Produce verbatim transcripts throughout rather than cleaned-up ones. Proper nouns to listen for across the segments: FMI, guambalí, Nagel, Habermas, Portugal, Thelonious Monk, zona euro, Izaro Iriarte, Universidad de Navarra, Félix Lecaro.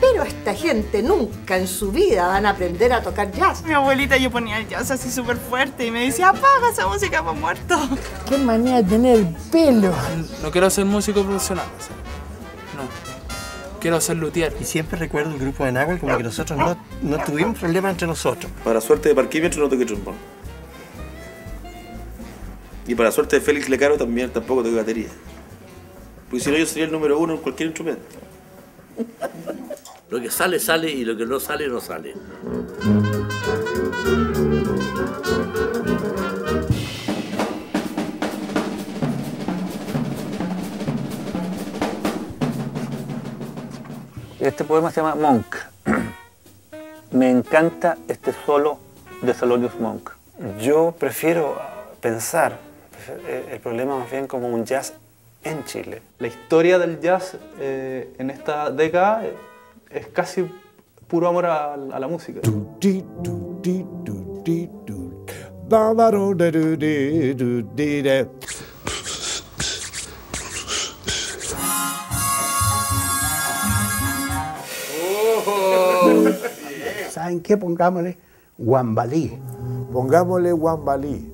Pero esta gente nunca en su vida van a aprender a tocar jazz. Mi abuelita, yo ponía el jazz así súper fuerte y me decía, apaga esa música para muerto. Qué manía de tener el pelo. No quiero ser músico profesional, o sea, no. Quiero ser luthier. Y siempre recuerdo el grupo de Nagel como que nosotros no, no tuvimos problemas entre nosotros. Para suerte de Parquímetro no toqué trombón. Y para suerte de Félix Lecaro también tampoco toqué batería. Porque si no, yo sería el número uno en cualquier instrumento. Lo que sale, sale, y lo que no sale, no sale. Este poema se llama Monk. Me encanta este solo de Thelonious Monk. Yo prefiero pensar el problema más bien como un jazz en Chile. La historia del jazz eh, en esta década es casi puro amor a, a la música. ¿Saben qué? Pongámosle guambalí. Pongámosle guambalí.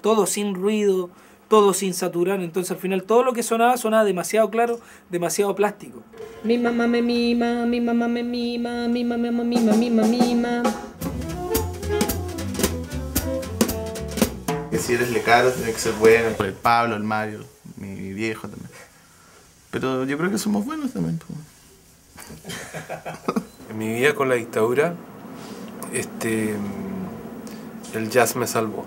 Todo sin ruido, todo sin saturar, entonces al final todo lo que sonaba, sonaba demasiado claro, demasiado plástico. Mi mamá me mima, mi mamá me mima, mi mamá me mima, mi mamá me mima. Que si eres Lecaro, tiene que ser bueno. El Pablo, el Mario, mi viejo también. Pero yo creo que somos buenos también. En mi vida con la dictadura, este, el jazz me salvó.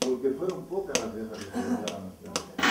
Porque fueron pocas las veces que se